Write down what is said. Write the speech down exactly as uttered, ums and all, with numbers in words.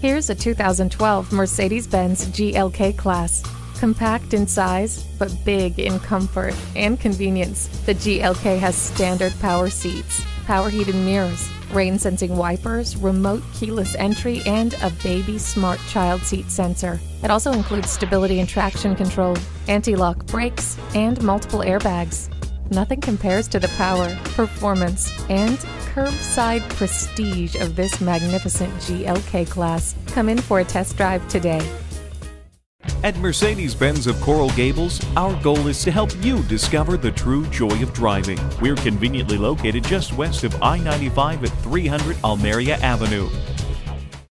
Here's a two thousand twelve Mercedes-Benz G L K Class. Compact in size, but big in comfort and convenience, the G L K has standard power seats, power heated mirrors, rain-sensing wipers, remote keyless entry, and a baby smart child seat sensor. It also includes stability and traction control, anti-lock brakes, and multiple airbags. Nothing compares to the power, performance, and curbside prestige of this magnificent G L K Class. Come in for a test drive today. At Mercedes-Benz of Coral Gables, our goal is to help you discover the true joy of driving. We're conveniently located just west of I ninety-five at three hundred Almeria Avenue.